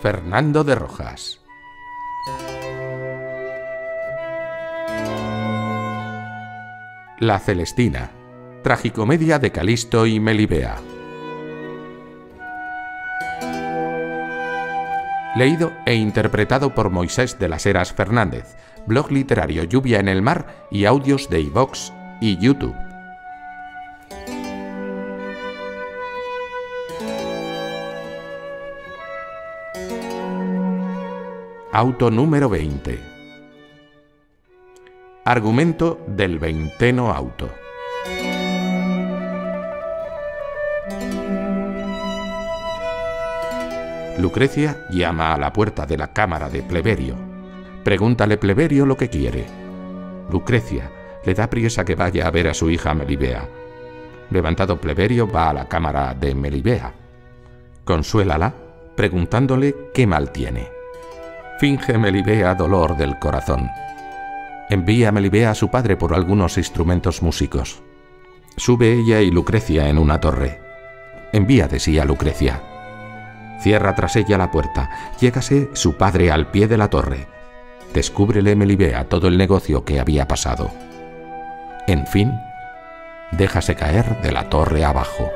Fernando de Rojas. La Celestina, tragicomedia de Calixto y Melibea. Leído e interpretado por Moisés de las Heras Fernández. Blog literario Lluvia en el Mar y audios de iVoox y YouTube. Auto número 20. Argumento del 20º auto. Lucrecia llama a la puerta de la cámara de Pleberio. Pregúntale Pleberio lo que quiere. Lucrecia le da priesa que vaya a ver a su hija Melibea. Levantado Pleberio va a la cámara de Melibea. Consuélala preguntándole qué mal tiene. Finge Melibea dolor del corazón. Envía a Melibea a su padre por algunos instrumentos músicos. Sube ella y Lucrecia en una torre. Envía de sí a Lucrecia. Cierra tras ella la puerta. Llégase su padre al pie de la torre. Descúbrele Melibea todo el negocio que había pasado. En fin, déjase caer de la torre abajo.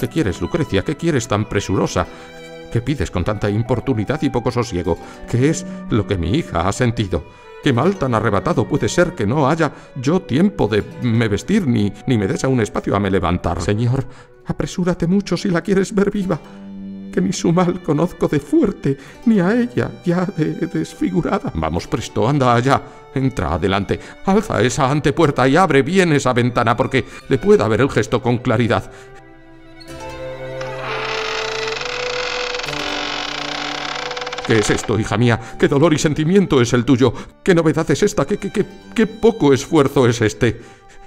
¿Qué quieres, Lucrecia? ¿Qué quieres tan presurosa? ¿Qué pides con tanta importunidad y poco sosiego? ¿Qué es lo que mi hija ha sentido? ¿Qué mal tan arrebatado puede ser que no haya yo tiempo de me vestir ni me des aún espacio a me levantar? Señor, apresúrate mucho si la quieres ver viva, que ni su mal conozco de fuerte, ni a ella ya de desfigurada. Vamos presto, anda allá, entra adelante, alza esa antepuerta y abre bien esa ventana porque le pueda ver el gesto con claridad. ¿Qué es esto, hija mía? ¿Qué dolor y sentimiento es el tuyo? ¿Qué novedad es esta? ¿Qué poco esfuerzo es este?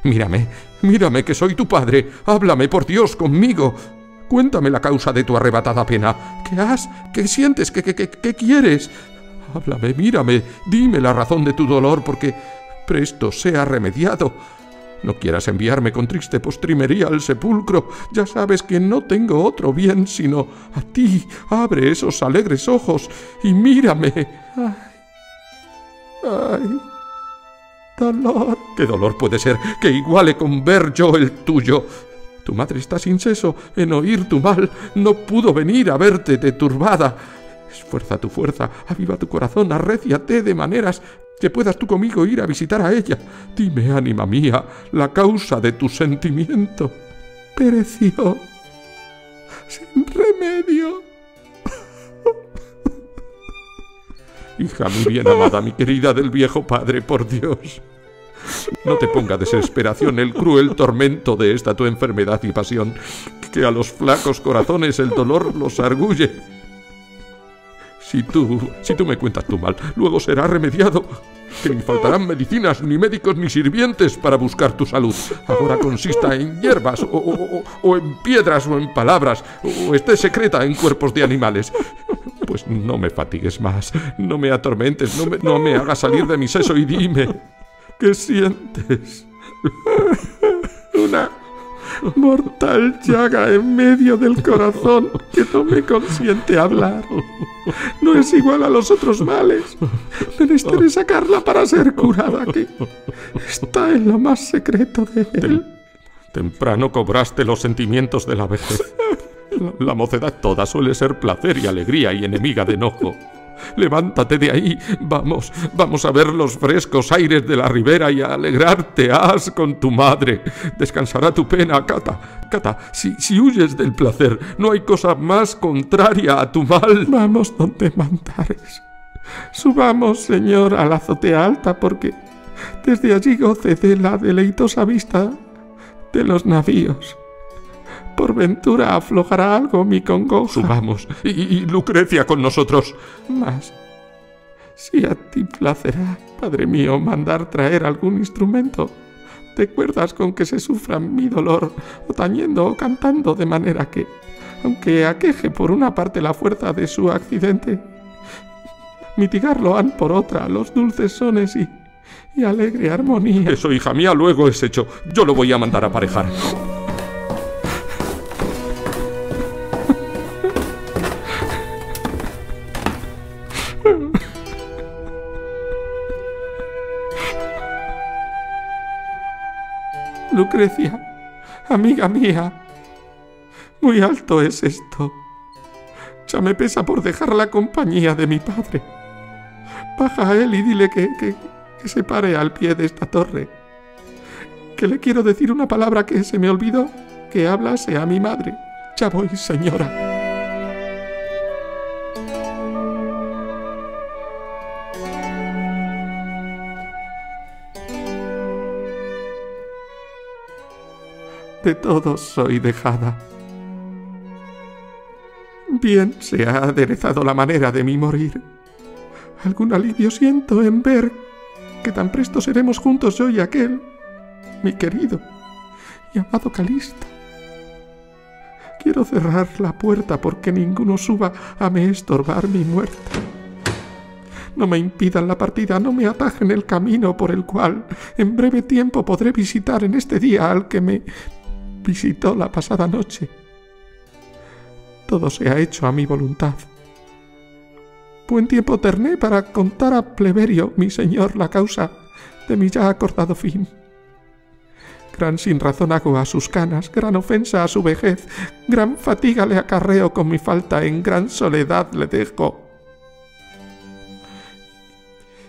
Mírame, mírame que soy tu padre. Háblame, por Dios, conmigo. Cuéntame la causa de tu arrebatada pena. ¿Qué has? ¿Qué sientes? ¿Qué quieres? Háblame, mírame, dime la razón de tu dolor, porque presto sea remediado. No quieras enviarme con triste postrimería al sepulcro. Ya sabes que no tengo otro bien sino a ti. Abre esos alegres ojos y mírame. Ay, ay, dolor. ¿Qué dolor puede ser que iguale con ver yo el tuyo? Tu madre está sin seso en oír tu mal. No pudo venir a verte turbada. Esfuerza tu fuerza, aviva tu corazón, arréciate de maneras que puedas tú conmigo ir a visitar a ella. Dime, ánima mía, la causa de tu sentimiento. Pereció sin remedio. Hija, mi bien amada, mi querida del viejo padre, por Dios. No te ponga desesperación el cruel tormento de esta tu enfermedad y pasión, que a los flacos corazones el dolor los arguye. Si tú me cuentas tu mal, luego será remediado, que ni faltarán medicinas, ni médicos, ni sirvientes para buscar tu salud. Ahora consista en hierbas, o en piedras, o en palabras, o esté secreta en cuerpos de animales. Pues no me fatigues más, no me atormentes, no me hagas salir de mi seso y dime, ¿qué sientes? Una mortal llaga en medio del corazón que no me consiente hablar. No es igual a los otros males. Menester es sacarla para ser curada, que está en lo más secreto de él. Temprano cobraste los sentimientos de la vejez. La mocedad toda suele ser placer y alegría y enemiga de enojo. Levántate de ahí, vamos a ver los frescos aires de la ribera y a alegrarte has con tu madre. Descansará tu pena, Cata, si huyes del placer, no hay cosa más contraria a tu mal. Vamos donde mandares. Subamos, señor, a la azotea alta, porque desde allí goce de la deleitosa vista de los navíos. Por ventura aflojará algo mi congoja. Subamos, y Lucrecia con nosotros. Mas, si a ti placerá, padre mío, mandar traer algún instrumento, Te cuerdas con que se sufra mi dolor, o tañendo o cantando, de manera que, aunque aqueje por una parte la fuerza de su accidente, mitigarlo han por otra los dulces sones y alegre armonía. Eso, hija mía, luego es hecho. Yo lo voy a mandar a aparejar. Lucrecia, amiga mía, muy alto es esto. Ya me pesa por dejar la compañía de mi padre. Baja a él y dile que se pare al pie de esta torre, que le quiero decir una palabra que se me olvidó que hablase a mi madre. Ya voy, señora. De todos soy dejada. Bien se ha aderezado la manera de mi morir. Algún alivio siento en ver que tan presto seremos juntos yo y aquel, mi querido y amado Calixto. Quiero cerrar la puerta porque ninguno suba a me estorbar mi muerte. No me impidan la partida, no me atajen el camino por el cual en breve tiempo podré visitar en este día al que me visitó la pasada noche. Todo se ha hecho a mi voluntad. Buen tiempo terné para contar a Pleberio, mi señor, la causa de mi ya acordado fin. Gran sinrazón hago a sus canas, gran ofensa a su vejez, gran fatiga le acarreo con mi falta, en gran soledad le dejo.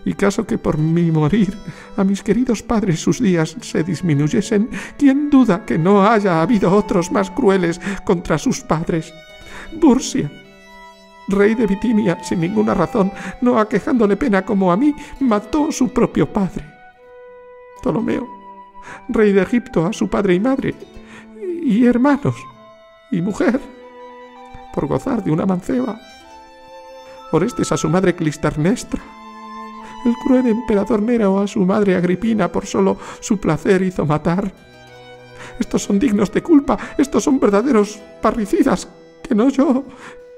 Y caso que por mi morir a mis queridos padres sus días se disminuyesen, ¿quién duda que no haya habido otros más crueles contra sus padres? Bursia, rey de Bitinia, sin ninguna razón, no aquejándole pena como a mí, mató a su propio padre. Ptolomeo, rey de Egipto, a su padre y madre, y hermanos, y mujer, por gozar de una manceba. Orestes a su madre Clisternestra. El cruel emperador Nerón a su madre Agripina, por solo su placer hizo matar. Estos son dignos de culpa, estos son verdaderos parricidas, que no yo,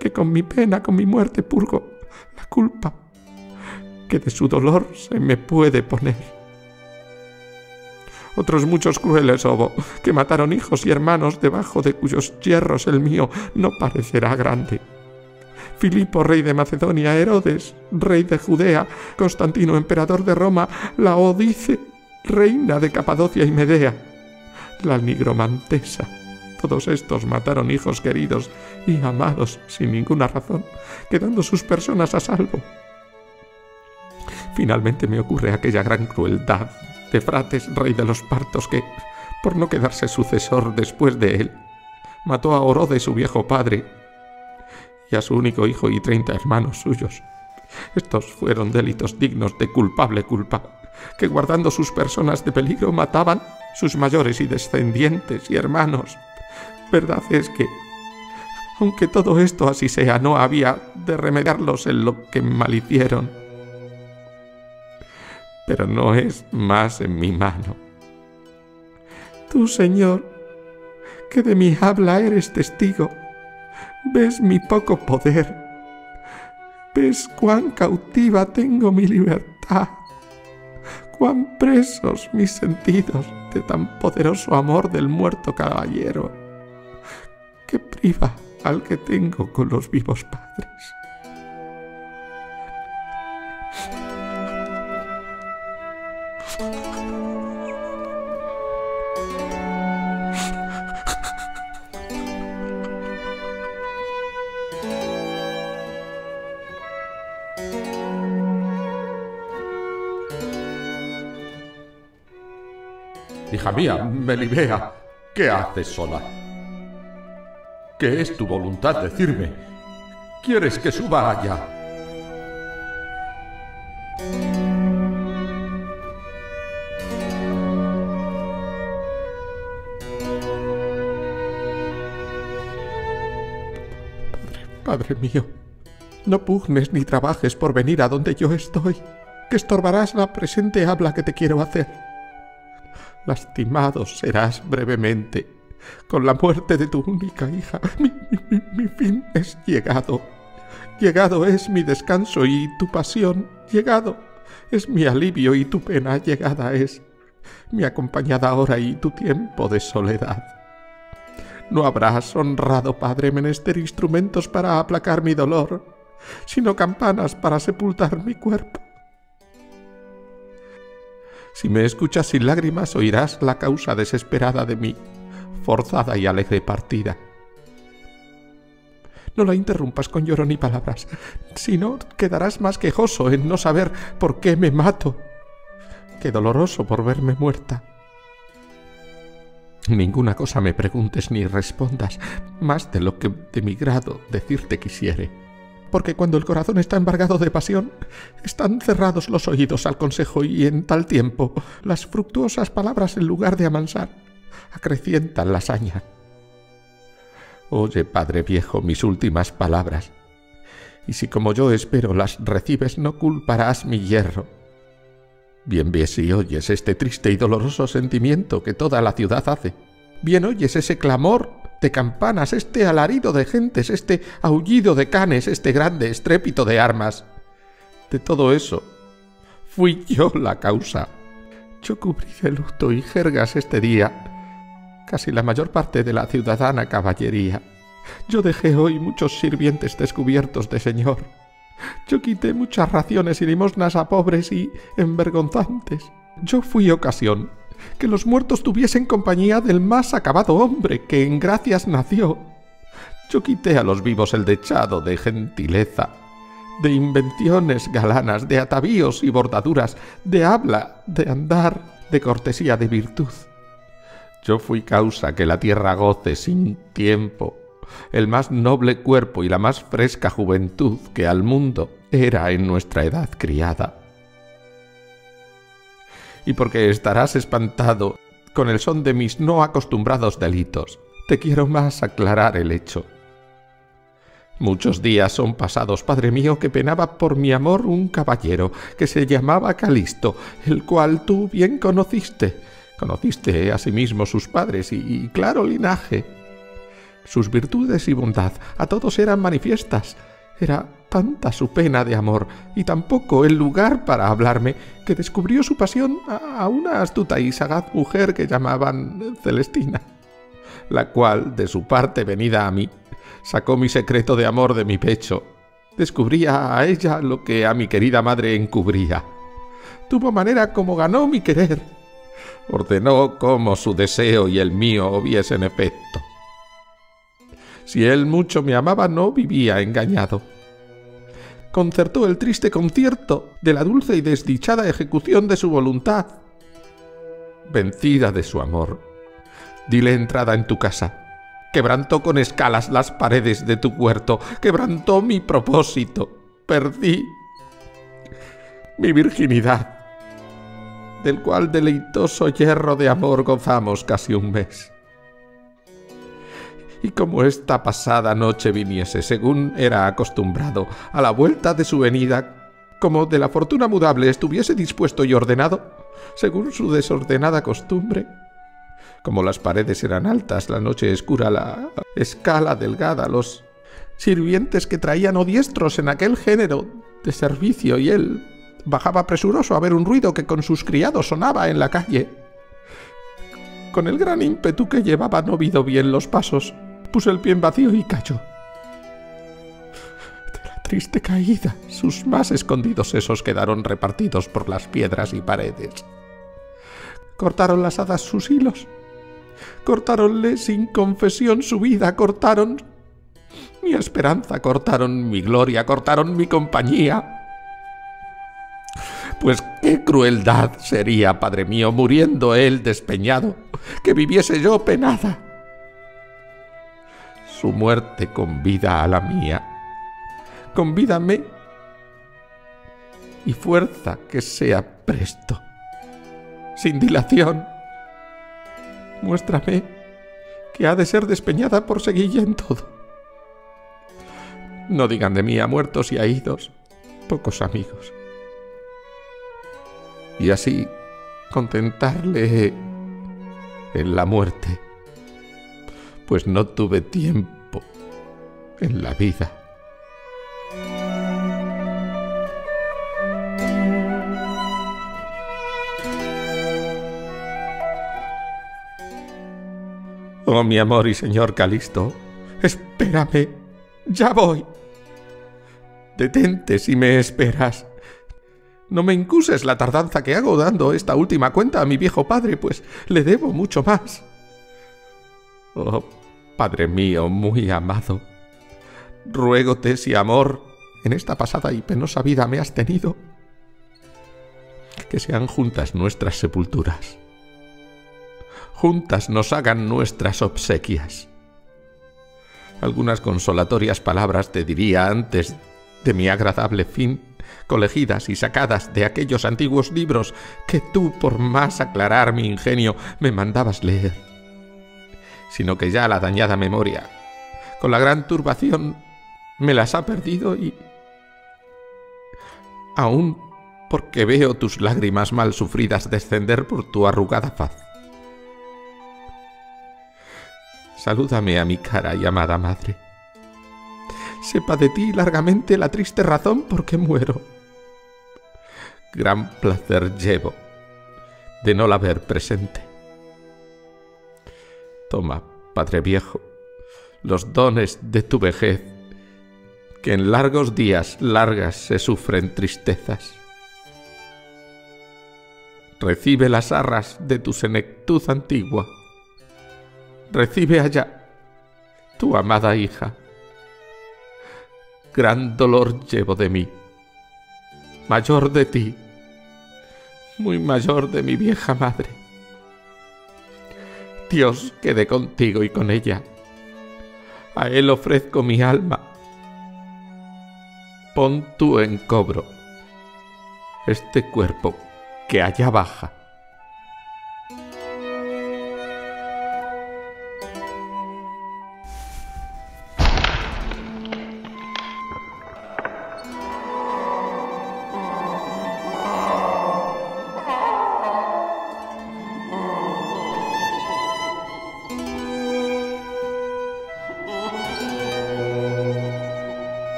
que con mi pena, con mi muerte purgo la culpa que de su dolor se me puede poner. Otros muchos crueles hubo, que mataron hijos y hermanos, debajo de cuyos hierros el mío no parecerá grande. Filipo, rey de Macedonia, Herodes, rey de Judea, Constantino, emperador de Roma, Laodice, reina de Capadocia y Medea, la Nigromantesa. Todos estos mataron hijos queridos y amados sin ninguna razón, quedando sus personas a salvo. Finalmente me ocurre aquella gran crueldad de Frates, rey de los partos, que, por no quedarse sucesor después de él, mató a Orodes, su viejo padre, y a su único hijo y 30 hermanos suyos. Estos fueron delitos dignos de culpable culpa, que guardando sus personas de peligro mataban sus mayores y descendientes y hermanos. Verdad es que, aunque todo esto así sea, no había de remediarlos en lo que malhicieron. Pero no es más en mi mano. Tú, Señor, que de mi habla eres testigo, ves mi poco poder, ves cuán cautiva tengo mi libertad, cuán presos mis sentidos de tan poderoso amor del muerto caballero, que priva al que tengo con los vivos padres. Hija mía, Melibea, ¿qué haces sola? ¿Qué es tu voluntad? Decirme. ¿Quieres que suba allá? Padre mío, no pugnes ni trabajes por venir a donde yo estoy, que estorbarás la presente habla que te quiero hacer. lastimado serás brevemente. Con la muerte de tu única hija, mi fin es llegado. Llegado es mi descanso y tu pasión, llegado es mi alivio y tu pena, llegada es mi acompañada hora y tu tiempo de soledad. No habrás, honrado padre, menester instrumentos para aplacar mi dolor, sino campanas para sepultar mi cuerpo. Si me escuchas sin lágrimas, oirás la causa desesperada de mi forzada y alegre partida. No la interrumpas con lloro ni palabras, sino quedarás más quejoso en no saber por qué me mato, que doloroso por verme muerta. Ninguna cosa me preguntes ni respondas, más de lo que de mi grado decirte quisiere, porque cuando el corazón está embargado de pasión, están cerrados los oídos al consejo y en tal tiempo las fructuosas palabras en lugar de amansar, acrecientan la hazaña. Oye, padre viejo, mis últimas palabras, y si como yo espero las recibes, no culparás mi yerro. Bien ves y oyes este triste y doloroso sentimiento que toda la ciudad hace. Bien oyes ese clamor de campanas, este alarido de gentes, este aullido de canes, este grande estrépito de armas. De todo eso fui yo la causa. Yo cubrí de luto y jergas este día casi la mayor parte de la ciudadana caballería. Yo dejé hoy muchos sirvientes descubiertos de señor. Yo quité muchas raciones y limosnas a pobres y envergonzantes. Yo fui ocasión que los muertos tuviesen compañía del más acabado hombre que en gracias nació. Yo quité a los vivos el dechado de gentileza, de invenciones galanas, de atavíos y bordaduras, de habla, de andar, de cortesía, de virtud. Yo fui causa que la tierra goce sin tiempo el más noble cuerpo y la más fresca juventud que al mundo era en nuestra edad criada. Y porque estarás espantado con el son de mis no acostumbrados delitos, te quiero más aclarar el hecho. Muchos días son pasados, padre mío, que penaba por mi amor un caballero que se llamaba Calixto, el cual tú bien conociste. Conociste asimismo sus padres y claro linaje. Sus virtudes y bondad a todos eran manifiestas. Era tanta su pena de amor y tan poco el lugar para hablarme, que descubrió su pasión a una astuta y sagaz mujer que llamaban Celestina, la cual, de su parte venida a mí, sacó mi secreto de amor de mi pecho. Descubría a ella lo que a mi querida madre encubría. Tuvo manera como ganó mi querer. Ordenó cómo su deseo y el mío hubiesen efecto. Si él mucho me amaba, no vivía engañado. Concertó el triste concierto de la dulce y desdichada ejecución de su voluntad. Vencida de su amor, dile entrada en tu casa. Quebrantó con escalas las paredes de tu huerto. Quebrantó mi propósito. Perdí mi virginidad, del cual deleitoso yerro de amor gozamos casi un mes. Y como esta pasada noche viniese, según era acostumbrado, a la vuelta de su venida, como de la fortuna mudable estuviese dispuesto y ordenado, según su desordenada costumbre, como las paredes eran altas, la noche escura, la escala delgada, los sirvientes que traían o diestros en aquel género de servicio, y él bajaba presuroso a ver un ruido que con sus criados sonaba en la calle. Con el gran ímpetu que llevaba no vido bien los pasos, puso el pie en vacío y cayó. De la triste caída, sus más escondidos sesos quedaron repartidos por las piedras y paredes. Cortaron las hadas sus hilos, cortáronle sin confesión su vida, cortaron mi esperanza, cortaron mi gloria, cortaron mi compañía. Pues qué crueldad sería, padre mío, muriendo él despeñado, que viviese yo penada. Su muerte convida a la mía. Convídame y fuerza que sea presto, sin dilación. Muéstrame que ha de ser despeñada por seguilla en todo. No digan de mí a muertos y a idos, pocos amigos. Y así contentarle en la muerte, pues no tuve tiempo en la vida. Oh, mi amor y señor Calixto, espérame, ya voy. Detente si me esperas. No me incuses la tardanza que hago dando esta última cuenta a mi viejo padre, pues le debo mucho más. Oh, padre mío muy amado, ruégote si amor en esta pasada y penosa vida me has tenido, que sean juntas nuestras sepulturas. Juntas nos hagan nuestras obsequias. Algunas consolatorias palabras te diría antes de mi agradable fin, colegidas y sacadas de aquellos antiguos libros que tú, por más aclarar mi ingenio, me mandabas leer, sino que ya la dañada memoria, con la gran turbación, me las ha perdido y, aún porque veo tus lágrimas mal sufridas descender por tu arrugada faz, salúdame a mi cara y amada madre. Sepa de ti largamente la triste razón por qué muero. Gran placer llevo de no la ver presente. Toma, padre viejo, los dones de tu vejez, que en largos días largas se sufren tristezas. Recibe las arras de tu senectud antigua. Recibe allá tu amada hija. Gran dolor llevo de mí, mayor de ti, muy mayor de mi vieja madre. Dios quede contigo y con ella. A él ofrezco mi alma. Pon tú en cobro este cuerpo que allá baja.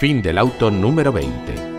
Fin del auto número 20.